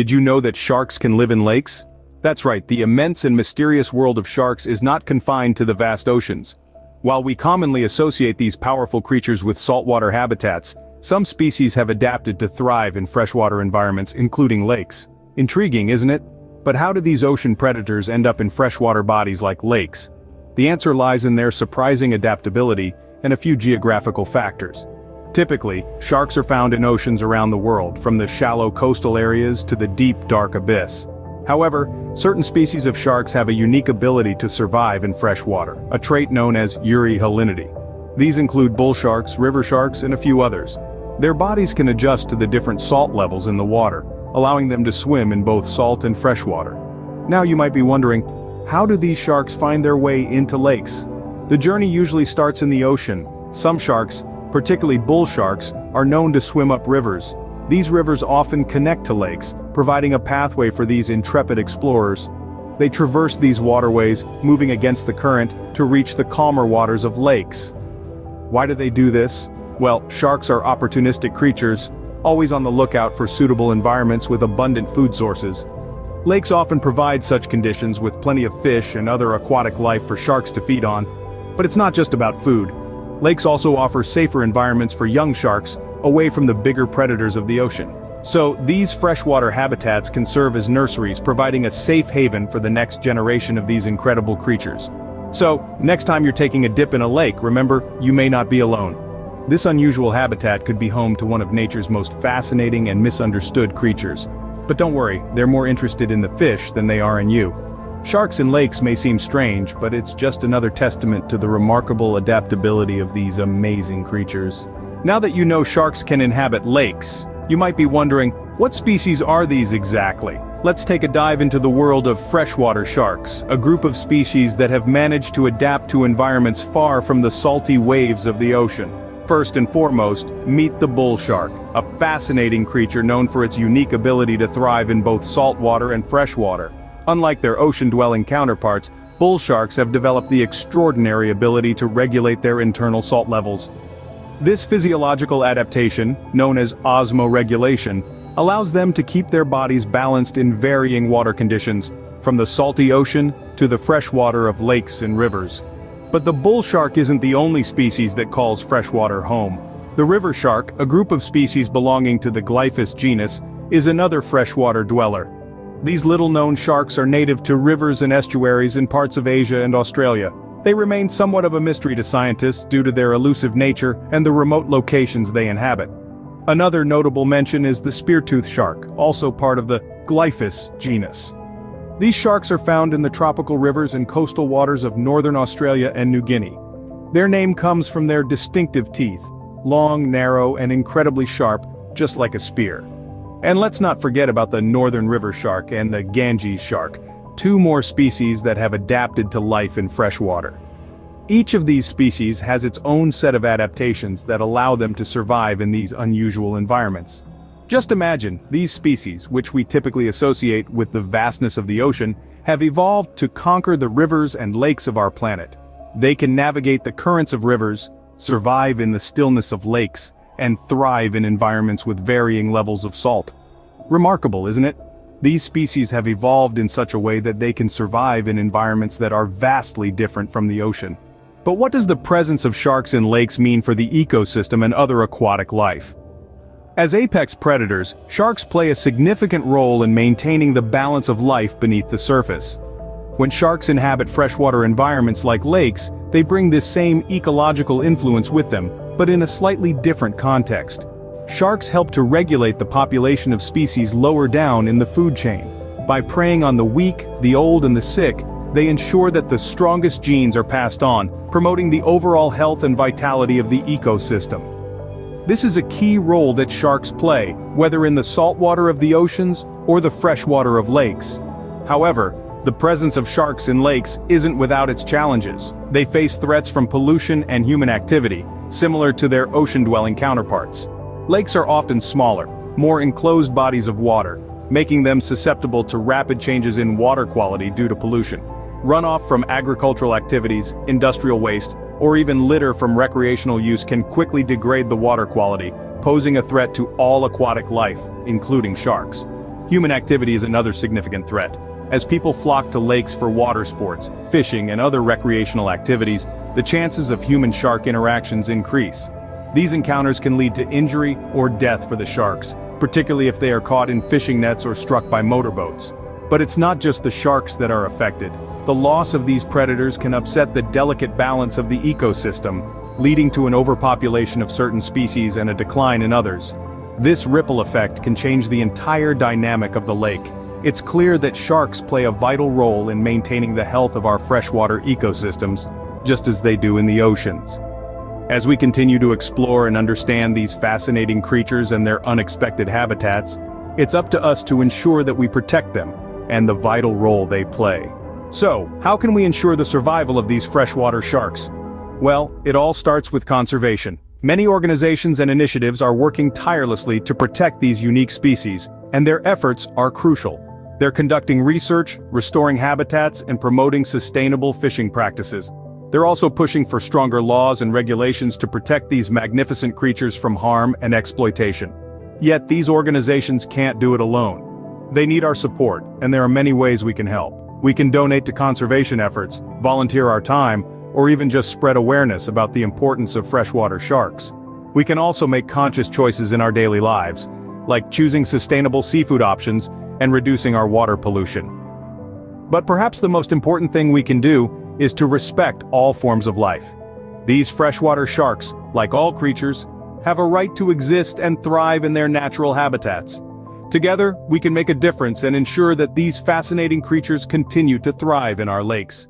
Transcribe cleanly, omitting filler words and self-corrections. Did you know that sharks can live in lakes? That's right, the immense and mysterious world of sharks is not confined to the vast oceans. While we commonly associate these powerful creatures with saltwater habitats, some species have adapted to thrive in freshwater environments, including lakes. Intriguing, isn't it? But how do these ocean predators end up in freshwater bodies like lakes? The answer lies in their surprising adaptability and a few geographical factors. Typically, sharks are found in oceans around the world, from the shallow coastal areas to the deep, dark abyss. However, certain species of sharks have a unique ability to survive in fresh water, a trait known as euryhalinity. These include bull sharks, river sharks, and a few others. Their bodies can adjust to the different salt levels in the water, allowing them to swim in both salt and fresh water. Now you might be wondering, how do these sharks find their way into lakes? The journey usually starts in the ocean. Some sharks, particularly bull sharks, are known to swim up rivers. These rivers often connect to lakes, providing a pathway for these intrepid explorers. They traverse these waterways, moving against the current, to reach the calmer waters of lakes. Why do they do this? Well, sharks are opportunistic creatures, always on the lookout for suitable environments with abundant food sources. Lakes often provide such conditions with plenty of fish and other aquatic life for sharks to feed on. But it's not just about food. Lakes also offer safer environments for young sharks, away from the bigger predators of the ocean. So, these freshwater habitats can serve as nurseries, providing a safe haven for the next generation of these incredible creatures. So, next time you're taking a dip in a lake, remember, you may not be alone. This unusual habitat could be home to one of nature's most fascinating and misunderstood creatures. But don't worry, they're more interested in the fish than they are in you. Sharks in lakes may seem strange, but it's just another testament to the remarkable adaptability of these amazing creatures. Now that you know sharks can inhabit lakes, you might be wondering, what species are these exactly? Let's take a dive into the world of freshwater sharks, a group of species that have managed to adapt to environments far from the salty waves of the ocean. First and foremost, meet the bull shark, a fascinating creature known for its unique ability to thrive in both saltwater and freshwater. Unlike their ocean-dwelling counterparts, bull sharks have developed the extraordinary ability to regulate their internal salt levels. This physiological adaptation, known as osmoregulation, allows them to keep their bodies balanced in varying water conditions, from the salty ocean to the fresh water of lakes and rivers. But the bull shark isn't the only species that calls freshwater home. The river shark, a group of species belonging to the Glyphis genus, is another freshwater dweller. These little-known sharks are native to rivers and estuaries in parts of Asia and Australia. They remain somewhat of a mystery to scientists due to their elusive nature and the remote locations they inhabit. Another notable mention is the speartooth shark, also part of the Glyphis genus. These sharks are found in the tropical rivers and coastal waters of northern Australia and New Guinea. Their name comes from their distinctive teeth, long, narrow, and incredibly sharp, just like a spear. And let's not forget about the Northern River Shark and the Ganges Shark, two more species that have adapted to life in freshwater. Each of these species has its own set of adaptations that allow them to survive in these unusual environments. Just imagine, these species, which we typically associate with the vastness of the ocean, have evolved to conquer the rivers and lakes of our planet. They can navigate the currents of rivers, survive in the stillness of lakes, and thrive in environments with varying levels of salt. Remarkable, isn't it? These species have evolved in such a way that they can survive in environments that are vastly different from the ocean. But what does the presence of sharks in lakes mean for the ecosystem and other aquatic life? As apex predators, sharks play a significant role in maintaining the balance of life beneath the surface. When sharks inhabit freshwater environments like lakes, they bring this same ecological influence with them, but in a slightly different context. Sharks help to regulate the population of species lower down in the food chain. By preying on the weak, the old, and the sick, they ensure that the strongest genes are passed on, promoting the overall health and vitality of the ecosystem. This is a key role that sharks play, whether in the saltwater of the oceans or the freshwater of lakes. However, the presence of sharks in lakes isn't without its challenges. They face threats from pollution and human activity, similar to their ocean-dwelling counterparts. Lakes are often smaller, more enclosed bodies of water, making them susceptible to rapid changes in water quality due to pollution. Runoff from agricultural activities, industrial waste, or even litter from recreational use can quickly degrade the water quality, posing a threat to all aquatic life, including sharks. Human activity is another significant threat. As people flock to lakes for water sports, fishing, and other recreational activities, the chances of human-shark interactions increase. These encounters can lead to injury or death for the sharks, particularly if they are caught in fishing nets or struck by motorboats. But it's not just the sharks that are affected. The loss of these predators can upset the delicate balance of the ecosystem, leading to an overpopulation of certain species and a decline in others. This ripple effect can change the entire dynamic of the lake. It's clear that sharks play a vital role in maintaining the health of our freshwater ecosystems, just as they do in the oceans. As we continue to explore and understand these fascinating creatures and their unexpected habitats, it's up to us to ensure that we protect them and the vital role they play. So, how can we ensure the survival of these freshwater sharks? Well, it all starts with conservation. Many organizations and initiatives are working tirelessly to protect these unique species, and their efforts are crucial. They're conducting research, restoring habitats, and promoting sustainable fishing practices. They're also pushing for stronger laws and regulations to protect these magnificent creatures from harm and exploitation. Yet these organizations can't do it alone. They need our support, and there are many ways we can help. We can donate to conservation efforts, volunteer our time, or even just spread awareness about the importance of freshwater sharks. We can also make conscious choices in our daily lives, like choosing sustainable seafood options and reducing our water pollution. But perhaps the most important thing we can do is to respect all forms of life. These freshwater sharks, like all creatures, have a right to exist and thrive in their natural habitats. Together, we can make a difference and ensure that these fascinating creatures continue to thrive in our lakes.